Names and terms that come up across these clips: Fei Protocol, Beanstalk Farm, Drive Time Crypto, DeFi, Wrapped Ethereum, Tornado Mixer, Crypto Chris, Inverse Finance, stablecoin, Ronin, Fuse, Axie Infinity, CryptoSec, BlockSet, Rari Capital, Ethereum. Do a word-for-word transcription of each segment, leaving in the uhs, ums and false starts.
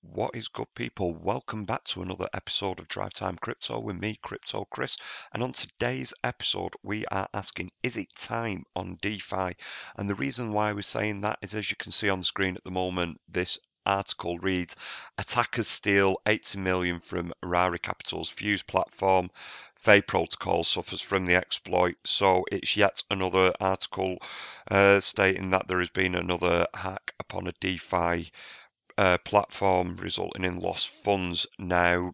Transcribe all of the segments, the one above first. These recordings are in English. What is good, people? Welcome back to another episode of Drive Time Crypto with me, Crypto Chris. And on today's episode, we are asking, is it time on DeFi? And the reason why we're saying that is, as you can see on the screen at the moment, this article reads, attackers steal eighty million from Rari Capital's Fuse platform. Fei Protocol suffers from the exploit. So it's yet another article uh, stating that there has been another hack upon a DeFi Uh, platform, resulting in lost funds. Now,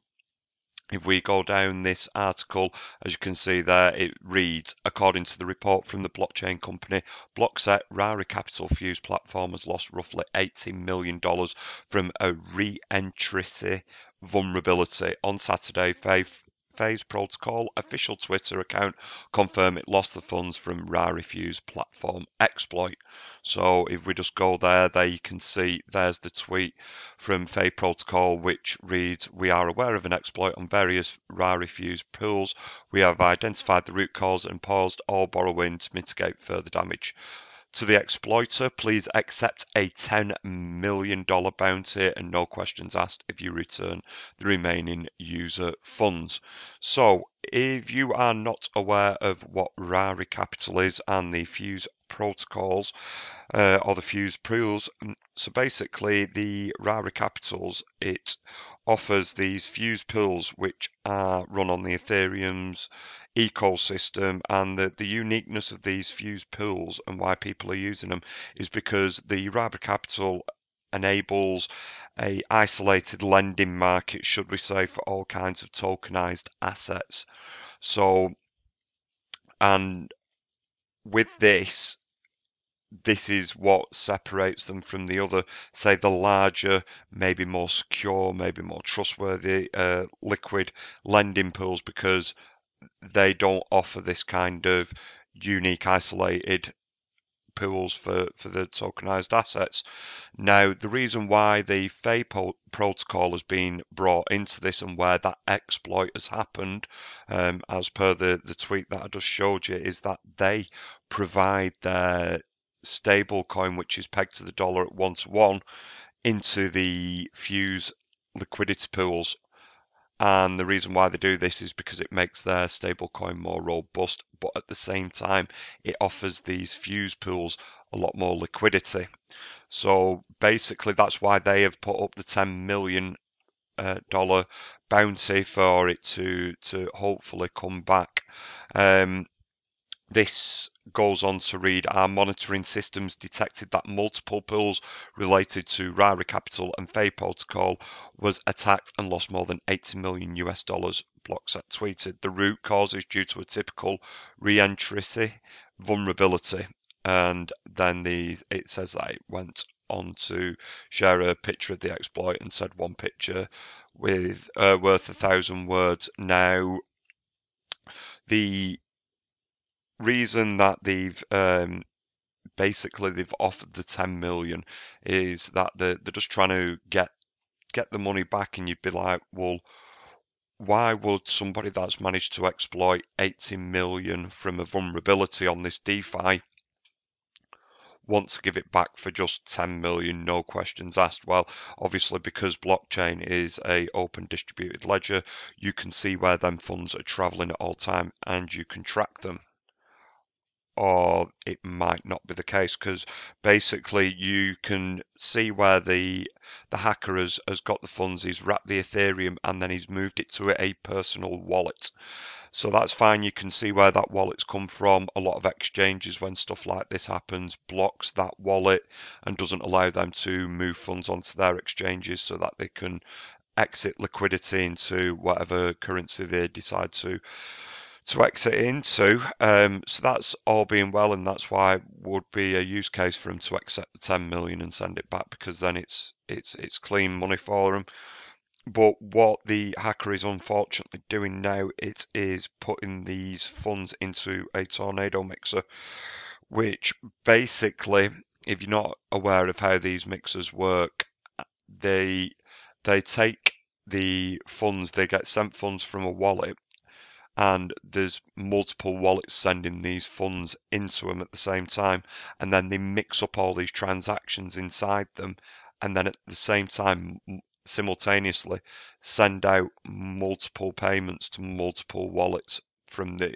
if we go down this article, as you can see there, it reads, according to the report from the blockchain company BlockSet, Rari Capital Fuse platform has lost roughly eighty million dollars from a re-entry vulnerability. On Saturday, Faith Fei Protocol official Twitter account confirmed it lost the funds from Rari Fuse platform exploit. So if we just go there, there you can see there's the tweet from Fei Protocol, which reads, we are aware of an exploit on various Rari Fuse pools. We have identified the root cause and paused all borrowing to mitigate further damage. To the exploiter, please accept a ten million dollars bounty and no questions asked if you return the remaining user funds. So if you are not aware of what Rari Capital is and the Fuse protocols uh, or the Fuse pools, so basically the Rari Capitals, it offers these Fuse pools which are run on the Ethereum's ecosystem, and the, the uniqueness of these Fuse pools and why people are using them is because the Rari Capital enables a isolated lending market, should we say, for all kinds of tokenized assets. So, and with this, this is what separates them from the other, say, the larger, maybe more secure, maybe more trustworthy uh, liquid lending pools, because they don't offer this kind of unique isolated pools for, for the tokenized assets. Now, the reason why the Fei protocol has been brought into this and where that exploit has happened, um, as per the, the tweet that I just showed you, is that they provide their stable coin, which is pegged to the dollar at one to one, into the Fuse liquidity pools. And the reason why they do this is because it makes their stablecoin more robust, but at the same time, it offers these Fuse pools a lot more liquidity. So basically, that's why they have put up the ten million dollars uh, bounty for it to, to hopefully come back. Um, this goes on to read, our monitoring systems detected that multiple pools related to Rari Capital and Fei Protocol was attacked and lost more than eighty million US dollars, BlockSet tweeted. The root cause is due to a typical re-entry vulnerability. And then the, it says that it went on to share a picture of the exploit and said one picture with uh, worth a thousand words. Now, the reason that they've um, basically they've offered the ten million is that they're, they're just trying to get get the money back, and you'd be like, well, why would somebody that's managed to exploit eighty million from a vulnerability on this DeFi want to give it back for just ten million, no questions asked? Well, obviously, because blockchain is a open distributed ledger, you can see where them funds are traveling at all time and you can track them. Or it might not be the case, because basically you can see where the the hacker has, has got the funds. He's wrapped the Ethereum and then he's moved it to a personal wallet. So that's fine. You can see where that wallet's come from. A lot of exchanges, when stuff like this happens, blocks that wallet and doesn't allow them to move funds onto their exchanges so that they can exit liquidity into whatever currency they decide to to exit into. Um, so that's all being well, and that's why it would be a use case for them to accept the ten million and send it back, because then it's it's it's clean money for them. But what the hacker is unfortunately doing now, it is putting these funds into a Tornado Mixer, which basically, if you're not aware of how these mixers work, they they take the funds, they get sent funds from a wallet, and there's multiple wallets sending these funds into them at the same time, and then they mix up all these transactions inside them, and then at the same time simultaneously send out multiple payments to multiple wallets from the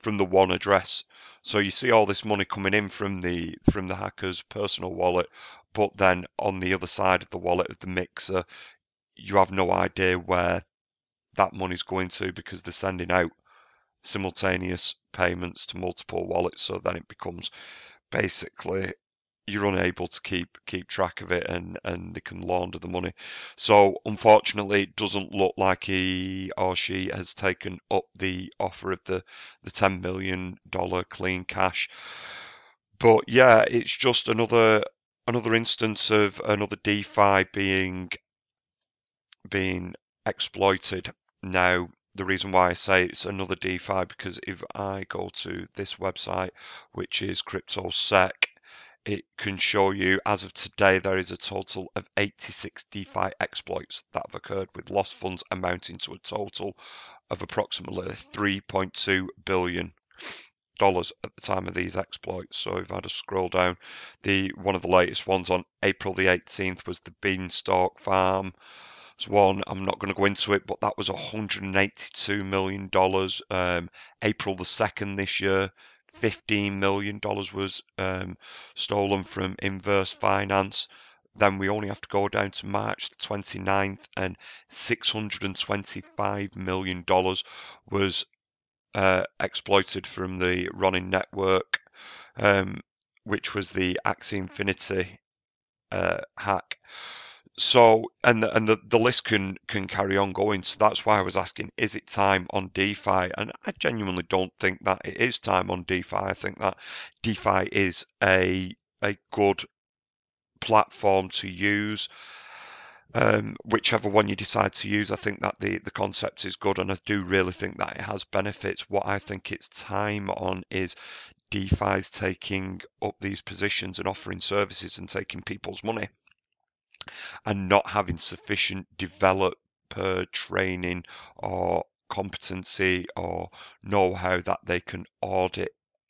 from the one address. So you see all this money coming in from the from the hacker's personal wallet, but then on the other side of the wallet of the mixer, you have no idea where that money's going to, because they're sending out simultaneous payments to multiple wallets. So then it becomes, basically, you're unable to keep keep track of it, and and they can launder the money. So unfortunately, it doesn't look like he or she has taken up the offer of the the ten million dollar clean cash. But yeah, it's just another another instance of another DeFi being being exploited. Now, the reason why I say it's another DeFi, because if I go to this website, which is CryptoSec, it can show you, as of today, there is a total of eighty-six DeFi exploits that have occurred, with lost funds amounting to a total of approximately three point two billion dollars at the time of these exploits. So if I just scroll down, the one of the latest ones on April the eighteenth was the Beanstalk Farm. It's one, I'm not going to go into it, but that was one hundred eighty-two million dollars. Um, April the second this year, fifteen million dollars was um, stolen from Inverse Finance. Then we only have to go down to March the twenty-ninth, and six hundred twenty-five million dollars was uh, exploited from the Ronin network, um, which was the Axie Infinity uh, hack. So and the, and the, the list can can carry on going. So that's why I was asking, is it time on DeFi? And I genuinely don't think that it is time on DeFi. I think that DeFi is a a good platform to use, um, whichever one you decide to use. I think that the the concept is good, and I do really think that it has benefits. What I think it's time on is DeFi's taking up these positions and offering services and taking people's money, and not having sufficient developer training or competency or know-how that they can audit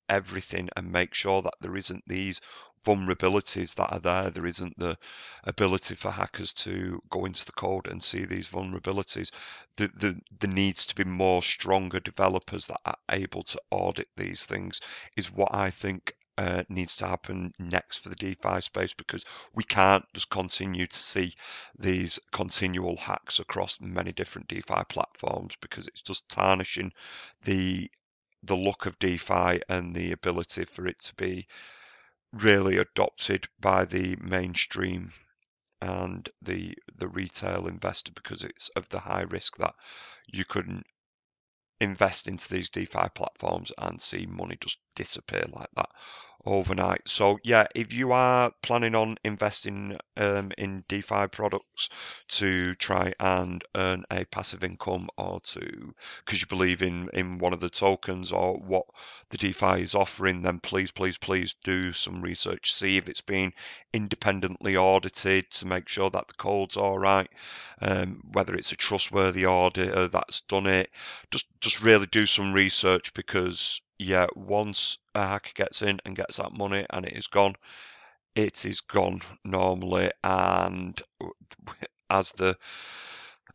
everything and make sure that there isn't these vulnerabilities that are there. There isn't the ability for hackers to go into the code and see these vulnerabilities. There, there, there needs to be more stronger developers that are able to audit these things, is what I think Uh, needs to happen next for the DeFi space, because we can't just continue to see these continual hacks across many different DeFi platforms, because it's just tarnishing the the look of DeFi and the ability for it to be really adopted by the mainstream and the the retail investor, because it's of the high risk that you couldn't invest into these DeFi platforms and see money just disappear like that overnight. So yeah, if you are planning on investing um, in DeFi products to try and earn a passive income, or to because you believe in in one of the tokens or what the DeFi is offering, then please please please do some research, see if it's been independently audited to make sure that the code's all right, um, whether it's a trustworthy auditor that's done it. Just just really do some research, because yeah, once a hacker gets in and gets that money and it is gone, it is gone normally. And as the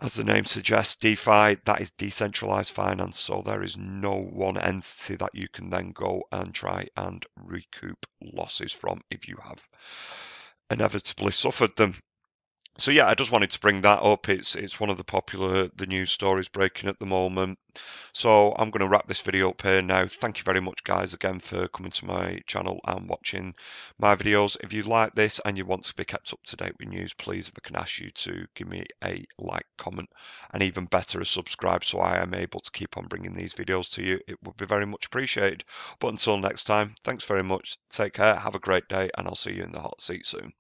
as the name suggests, DeFi, that is decentralized finance. So there is no one entity that you can then go and try and recoup losses from if you have inevitably suffered them. So yeah, I just wanted to bring that up. It's it's one of the popular the news stories breaking at the moment. So I'm going to wrap this video up here now. Thank you very much, guys, again for coming to my channel and watching my videos. If you like this and you want to be kept up to date with news, please, if I can ask you to give me a like, comment, and even better, a subscribe, so I am able to keep on bringing these videos to you. It would be very much appreciated. But until next time, thanks very much. Take care. Have a great day, and I'll see you in the hot seat soon.